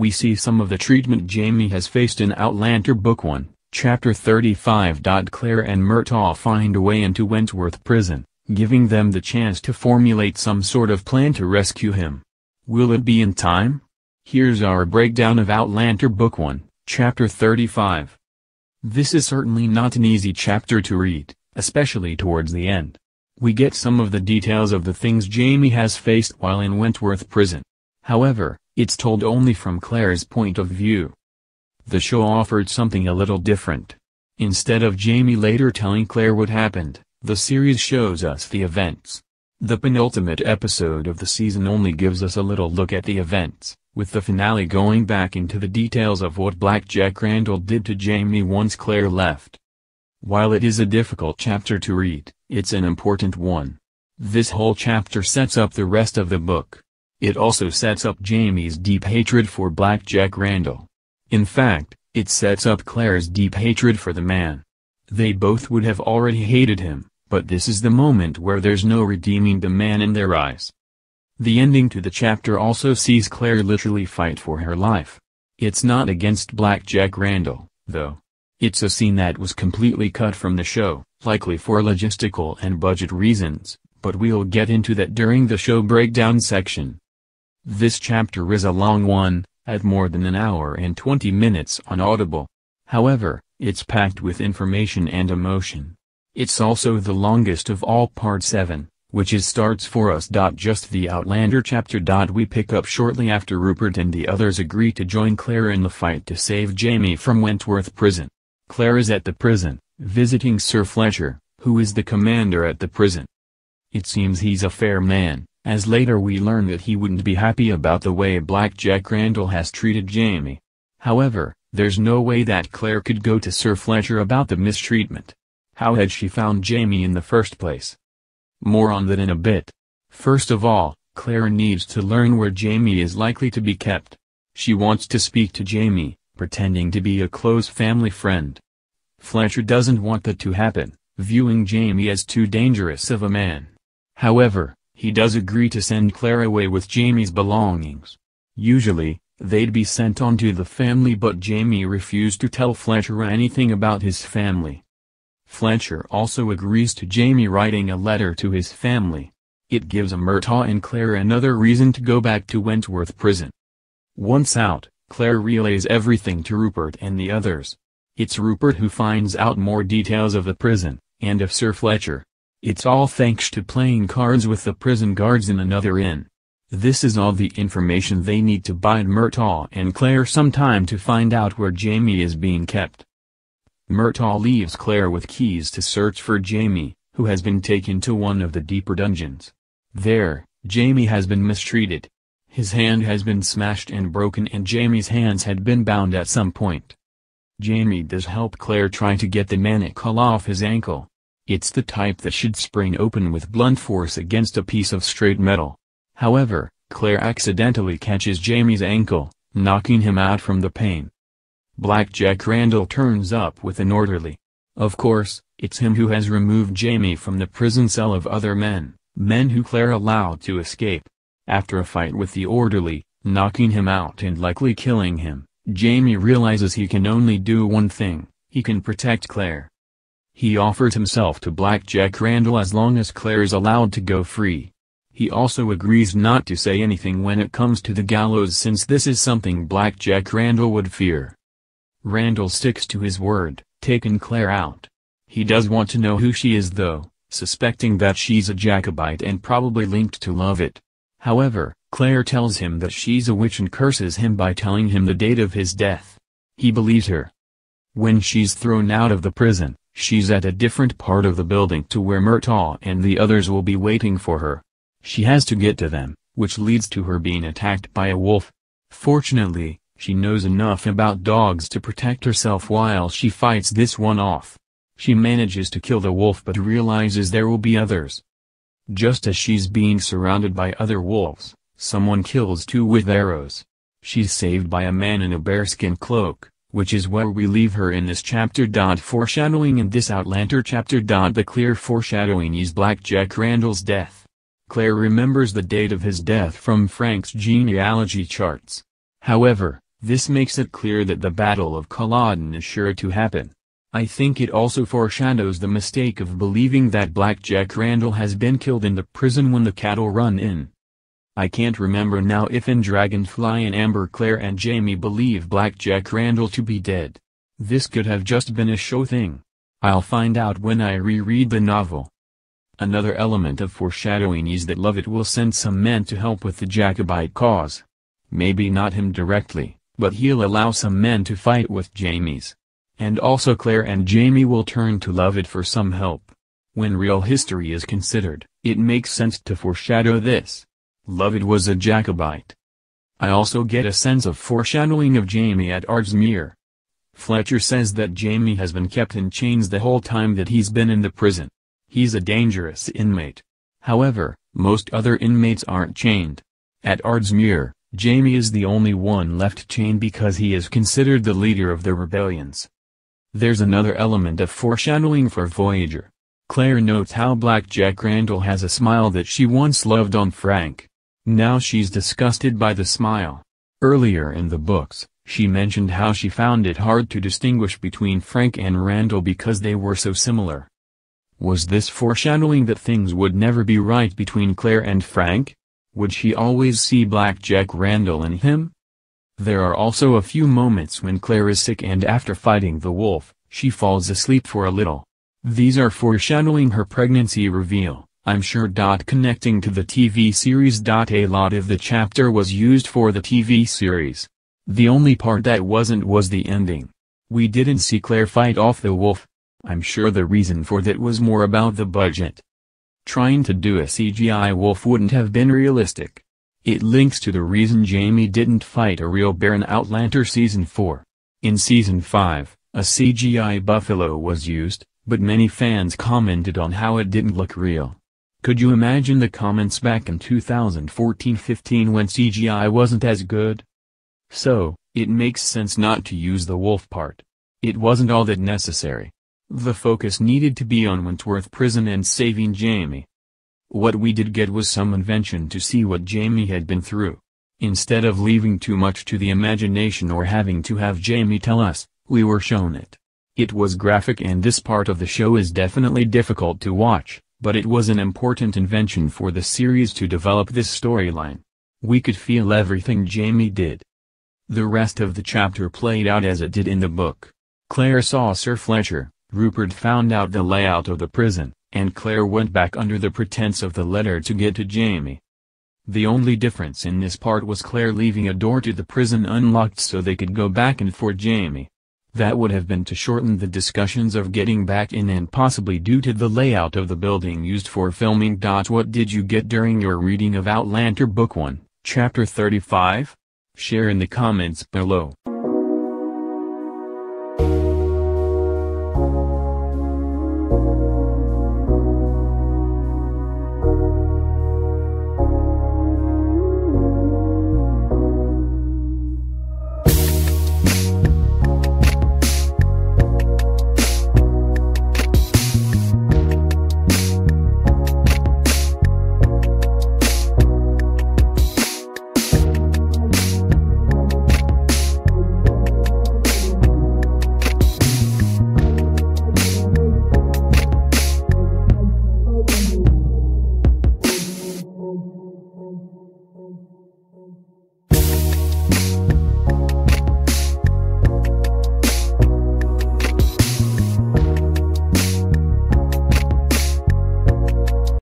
we see some of the treatment Jamie has faced in Outlander Book 1, Chapter 35. Claire and Murtagh find a way into Wentworth Prison, giving them the chance to formulate some sort of plan to rescue him. Will it be in time? Here's our breakdown of Outlander Book 1, Chapter 35. This is certainly not an easy chapter to read, especially towards the end. We get some of the details of the things Jamie has faced while in Wentworth Prison. However, it's told only from Claire's point of view. The show offered something a little different. Instead of Jamie later telling Claire what happened, the series shows us the events. The penultimate episode of the season only gives us a little look at the events, with the finale going back into the details of what Black Jack Randall did to Jamie once Claire left. While it is a difficult chapter to read, it's an important one. This whole chapter sets up the rest of the book. It also sets up Jamie's deep hatred for Black Jack Randall. In fact, it sets up Claire's deep hatred for the man. They both would have already hated him, but this is the moment where there's no redeeming the man in their eyes. The ending to the chapter also sees Claire literally fight for her life. It's not against Black Jack Randall, though. It's a scene that was completely cut from the show, likely for logistical and budget reasons, but we'll get into that during the show breakdown section. This chapter is a long one, at more than an hour and 20 minutes on Audible. However, it's packed with information and emotion. It's also the longest of all Part 7, which starts for us. Just the Outlander chapter. We pick up shortly after Rupert and the others agree to join Claire in the fight to save Jamie from Wentworth Prison. Claire is at the prison, visiting Sir Fletcher, who is the commander at the prison. It seems he's a fair man, as later we learn that he wouldn't be happy about the way Black Jack Randall has treated Jamie. However, there's no way that Claire could go to Sir Fletcher about the mistreatment. How had she found Jamie in the first place? More on that in a bit. First of all, Claire needs to learn where Jamie is likely to be kept. She wants to speak to Jamie, pretending to be a close family friend. Fletcher doesn't want that to happen, viewing Jamie as too dangerous of a man. However, he does agree to send Claire away with Jamie's belongings. Usually, they'd be sent on to the family, but Jamie refused to tell Fletcher anything about his family. Fletcher also agrees to Jamie writing a letter to his family. It gives Murtagh and Claire another reason to go back to Wentworth Prison. Once out, Claire relays everything to Rupert and the others. It's Rupert who finds out more details of the prison, and of Sir Fletcher. It's all thanks to playing cards with the prison guards in another inn. This is all the information they need to bide Murtagh and Claire some time to find out where Jamie is being kept. Murtagh leaves Claire with keys to search for Jamie, who has been taken to one of the deeper dungeons. There, Jamie has been mistreated. His hand has been smashed and broken, and Jamie's hands had been bound at some point. Jamie does help Claire try to get the manacle off his ankle. It's the type that should spring open with blunt force against a piece of straight metal. However, Claire accidentally catches Jamie's ankle, knocking him out from the pain. Black Jack Randall turns up with an orderly. Of course, it's him who has removed Jamie from the prison cell of other men, men who Claire allowed to escape. After a fight with the orderly, knocking him out and likely killing him, Jamie realizes he can only do one thing: he can protect Claire. He offers himself to Black Jack Randall as long as Claire is allowed to go free. He also agrees not to say anything when it comes to the gallows, since this is something Black Jack Randall would fear. Randall sticks to his word, taking Claire out. He does want to know who she is though, suspecting that she's a Jacobite and probably linked to Lovat. However, Claire tells him that she's a witch and curses him by telling him the date of his death. He believes her. When she's thrown out of the prison, she's at a different part of the building to where Murtagh and the others will be waiting for her. She has to get to them, which leads to her being attacked by a wolf. Fortunately, she knows enough about dogs to protect herself while she fights this one off. She manages to kill the wolf but realizes there will be others. Just as she's being surrounded by other wolves, someone kills two with arrows. She's saved by a man in a bearskin cloak, which is where we leave her in this chapter. Foreshadowing in this Outlander chapter. The clear foreshadowing is Black Jack Randall's death. Claire remembers the date of his death from Frank's genealogy charts. However, This makes it clear that the Battle of Culloden is sure to happen. I think it also foreshadows the mistake of believing that Black Jack Randall has been killed in the prison when the cattle run in. I can't remember now if in Dragonfly and Amber Claire and Jamie believe Black Jack Randall to be dead. This could have just been a show thing. I'll find out when I reread the novel. Another element of foreshadowing is that Lovat will send some men to help with the Jacobite cause. Maybe not him directly, but he'll allow some men to fight with Jamie's. And also Claire and Jamie will turn to Lovat for some help. When real history is considered, it makes sense to foreshadow this. Lovat was a Jacobite. I also get a sense of foreshadowing of Jamie at Ardsmuir. Fletcher says that Jamie has been kept in chains the whole time that he's been in the prison. He's a dangerous inmate. However, most other inmates aren't chained. At Ardsmuir, Jamie is the only one left chained because he is considered the leader of the rebellions. There's another element of foreshadowing for Voyager. Claire notes how Black Jack Randall has a smile that she once loved on Frank. Now she's disgusted by the smile. Earlier in the books, she mentioned how she found it hard to distinguish between Frank and Randall because they were so similar. Was this foreshadowing that things would never be right between Claire and Frank? Would she always see Black Jack Randall in him? There are also a few moments when Claire is sick and after fighting the wolf, she falls asleep for a little. These are foreshadowing her pregnancy reveal. I'm sure. Connecting to the TV series. A lot of the chapter was used for the TV series. The only part that wasn't was the ending. We didn't see Claire fight off the wolf. I'm sure the reason for that was more about the budget. Trying to do a CGI wolf wouldn't have been realistic. It links to the reason Jamie didn't fight a real bear in Outlander Season 4. In Season 5, a CGI buffalo was used, but many fans commented on how it didn't look real. Could you imagine the comments back in 2014-15 when CGI wasn't as good? So, it makes sense not to use the wolf part. It wasn't all that necessary. The focus needed to be on Wentworth Prison and saving Jamie. What we did get was some invention to see what Jamie had been through. Instead of leaving too much to the imagination or having to have Jamie tell us, we were shown it. It was graphic, and this part of the show is definitely difficult to watch. But it was an important invention for the series to develop this storyline. We could feel everything Jamie did. The rest of the chapter played out as it did in the book. Claire saw Sir Fletcher, Rupert found out the layout of the prison, and Claire went back under the pretense of the letter to get to Jamie. The only difference in this part was Claire leaving a door to the prison unlocked so they could go back in for Jamie. That would have been to shorten the discussions of getting back in and possibly due to the layout of the building used for filming. What did you get during your reading of Outlander Book 1, Chapter 35? Share in the comments below.